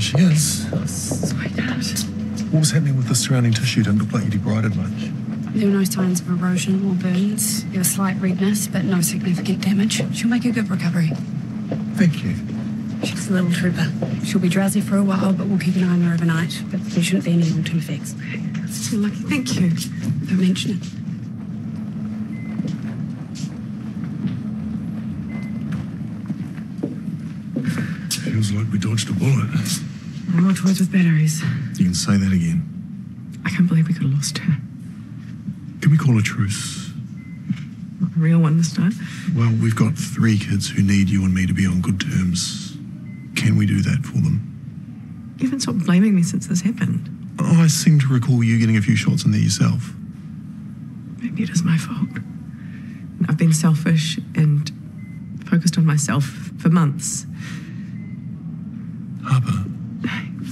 she is. Oh, sweetheart. What was happening with the surrounding tissue didn't look like you debrided much. There were no signs of erosion or burns. There was slight redness, but no significant damage. She'll make a good recovery. Thank you. She's a little trooper. She'll be drowsy for a while, but we'll keep an eye on her overnight. But there shouldn't be any long-term effects. That's too lucky. Thank you. Don't mention it. Feels like we dodged a bullet. No toys with batteries. You can say that again. I can't believe we could have lost her. Can we call a truce? Not a real one this time. Well, we've got 3 kids who need you and me to be on good terms. Can we do that for them? You haven't stopped blaming me since this happened. Oh, I seem to recall you getting a few shots in there yourself. Maybe it is my fault. I've been selfish and focused on myself for months. Harper.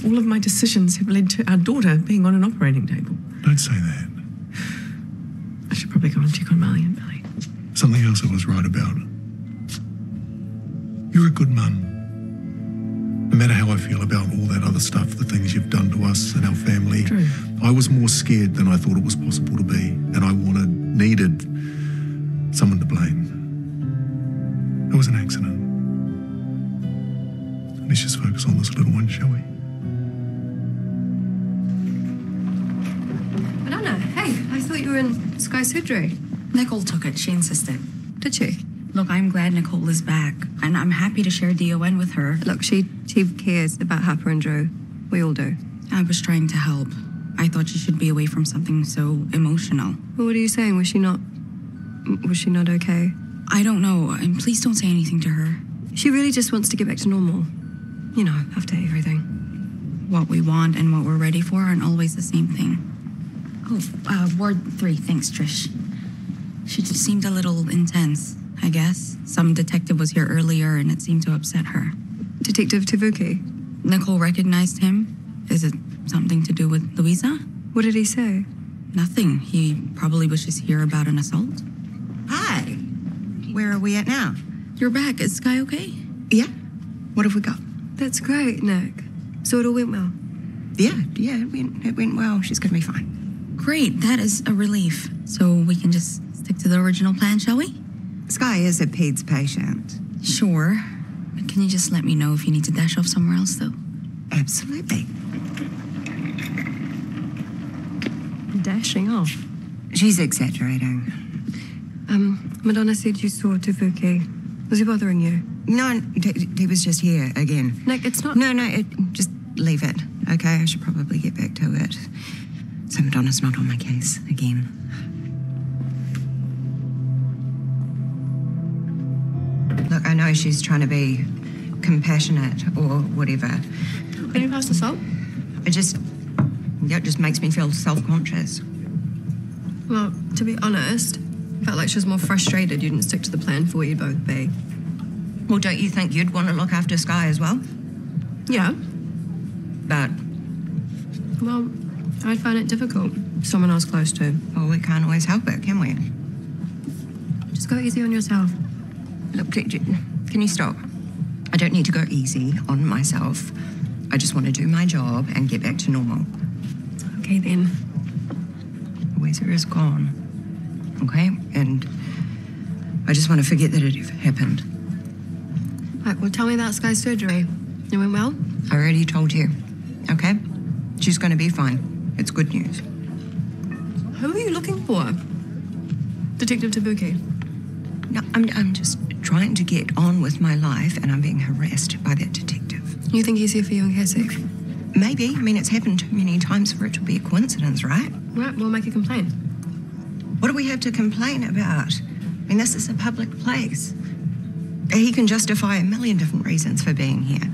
All of my decisions have led to our daughter being on an operating table. Don't say that. I should probably go and check on Marley and Millie. Something else I was right about. You're a good mum. No matter how I feel about all that other stuff, the things you've done to us and our family, Drew. I was more scared than I thought it was possible to be, and I needed someone to blame. It was an accident. Let's just focus on this little one, shall we? Madonna, hey, I thought you were in Skye surgery. Nicole took it, she insisted. Did she? Look, I'm glad Nicole is back, and I'm happy to share D.O.N. with her. Look, she cares about Harper and Drew. We all do. I was trying to help. I thought she should be away from something so emotional. Well, what are you saying? Was she not okay? I don't know, and please don't say anything to her. She really just wants to get back to normal. You know, after everything. What we want and what we're ready for aren't always the same thing. Oh, Ward 3, thanks, Trish. She just seemed a little intense, I guess. Some detective was here earlier and it seemed to upset her. Detective Tavuke? Nicole recognized him. Is it something to do with Louisa? What did he say? Nothing. He probably wishes to hear about an assault. Hi. Where are we at now? You're back. Is Skye okay? Yeah. What have we got? That's great, Nick. So it all went well? Yeah, it went well. She's going to be fine. Great, that is a relief. So we can just stick to the original plan, shall we? Skye is a PEDS patient. Sure. But can you just let me know if you need to dash off somewhere else, though? Absolutely. Dashing off? She's exaggerating. Madonna said you saw Tavuke. Was he bothering you? No, he was just here again. Nick, it's not... No, just leave it, okay? I should probably get back to it. So Madonna's not on my case again. Look, I know she's trying to be compassionate or whatever. Can you pass the salt? It just makes me feel self-conscious. Well, to be honest, I felt like she was more frustrated you didn't stick to the plan for where you'd both be. Well, don't you think you'd want to look after Skye as well? Yeah. But? Well, I'd find it difficult. Someone else close to. Well, we can't always help it, can we? Just go easy on yourself. Look, can you stop? I don't need to go easy on myself. I just want to do my job and get back to normal. Okay, then. Weezer is gone. Okay? And I just want to forget that it happened. Right, well, tell me about Skye's surgery. It went well? I already told you, okay? She's going to be fine. It's good news. Who are you looking for? Detective Tavuke? No, I'm just trying to get on with my life and I'm being harassed by that detective. You think he's here for you and Cassie? Maybe. I mean, it's happened many times for it to be a coincidence, right? Right, we'll make a complaint. What do we have to complain about? I mean, this is a public place. He can justify a million different reasons for being here.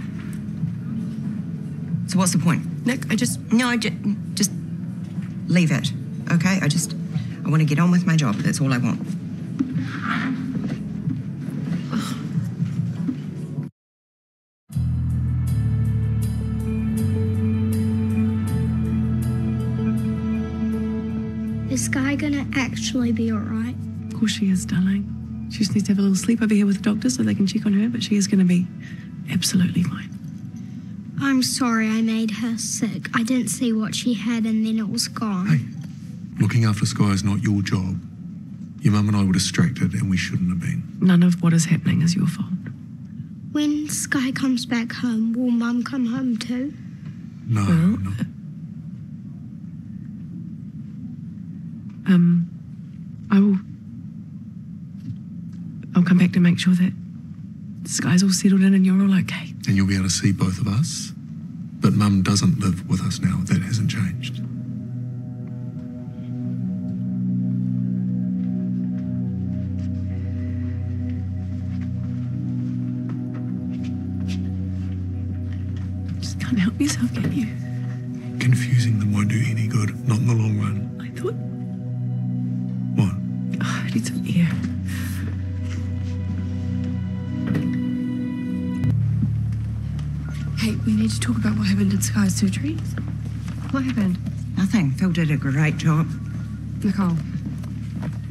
So what's the point? Nick, I just leave it, okay? I want to get on with my job. That's all I want. Is Skye gonna actually be all right? Of course she is, darling. She just needs to have a little sleep over here with the doctor so they can check on her, but she is going to be absolutely fine. I'm sorry I made her sick. I didn't see what she had and then it was gone. Hey, looking after Skye is not your job. Your mum and I were distracted and we shouldn't have been. None of what is happening is your fault. When Skye comes back home, will Mum come home too? No, well, no. I'll come back to make sure that Skye's all settled in and you're all okay. And you'll be able to see both of us. But Mum doesn't live with us now. That hasn't changed. Just can't help yourself, can you? Confusing them won't do any good. Not in the long run. I thought... What? Oh, I need some air. Hey, we need to talk about what happened in Skye's surgery. What happened? Nothing. Phil did a great job. Nicole.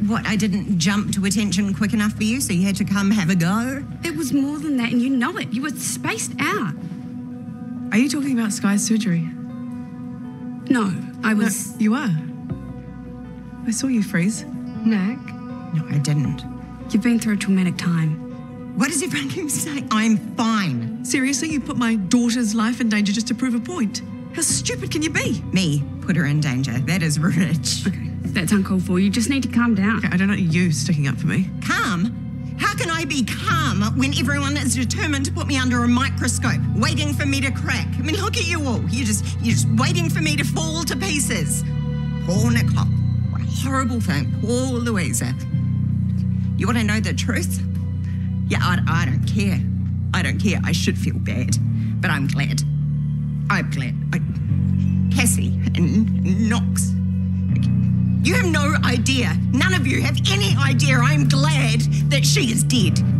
What, I didn't jump to attention quick enough for you, so you had to come have a go? It was more than that, and you know it. You were spaced out. Are you talking about Skye's surgery? No, I was... No, you are. I saw you freeze. Nick. No, I didn't. You've been through a traumatic time. What does everyone keep saying? I'm fine. Seriously, you put my daughter's life in danger just to prove a point? How stupid can you be? Me put her in danger. That is rich. Okay, that's uncalled for. You just need to calm down. Okay, I don't know you sticking up for me. Calm? How can I be calm when everyone is determined to put me under a microscope, waiting for me to crack? I mean, look at you all. You're just waiting for me to fall to pieces. Poor Nicole. What a horrible thing. Poor Louisa. You want to know the truth? Yeah, I don't care. I don't care. I should feel bad. But I'm glad. I'm glad. Cassie and Knox. You have no idea. None of you have any idea. I'm glad that she is dead.